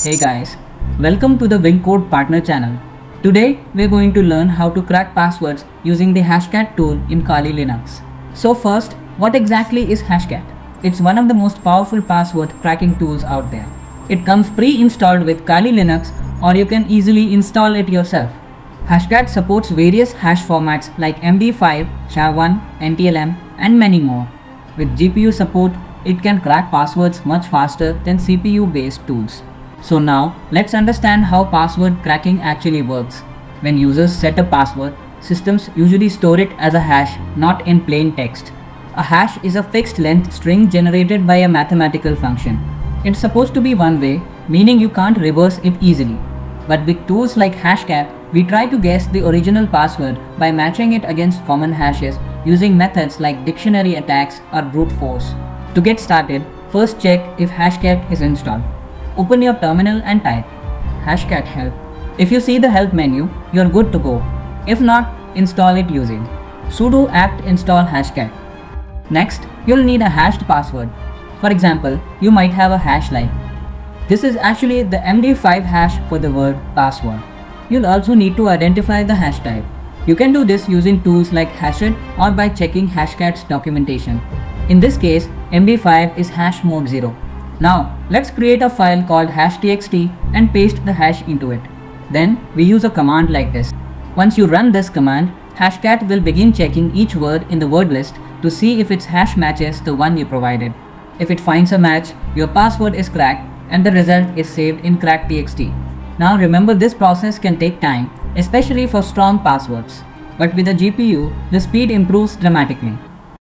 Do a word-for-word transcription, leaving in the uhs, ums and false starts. Hey guys, welcome to the Wingcode Partner channel. Today we're going to learn how to crack passwords using the Hashcat tool in Kali Linux. So first, what exactly is Hashcat? It's one of the most powerful password cracking tools out there. It comes pre-installed with Kali Linux, or you can easily install it yourself. Hashcat supports various hash formats like M D five, S H A one, N T L M and many more. With G P U support, it can crack passwords much faster than C P U based tools. So now let's understand how password cracking actually works. When users set a password, systems usually store it as a hash, not in plain text. A hash is a fixed length string generated by a mathematical function. It's supposed to be one way, meaning you can't reverse it easily. But with tools like Hashcat, we try to guess the original password by matching it against common hashes using methods like dictionary attacks or brute force. To get started, first check if Hashcat is installed. Open your terminal and type Hashcat help. If you see the help menu, you're good to go. If not, install it using sudo apt install Hashcat. Next, you'll need a hashed password. For example, you might have a hash like, this is actually the M D five hash for the word password. You'll also need to identify the hash type. You can do this using tools like Hashid or by checking Hashcat's documentation. In this case, M D five is hash mode zero. Now let's create a file called hash dot t x t and paste the hash into it. Then we use a command like this. Once you run this command, Hashcat will begin checking each word in the word list to see if its hash matches the one you provided. If it finds a match, your password is cracked and the result is saved in crack dot t x t. Now remember, this process can take time, especially for strong passwords. But with a G P U, the speed improves dramatically.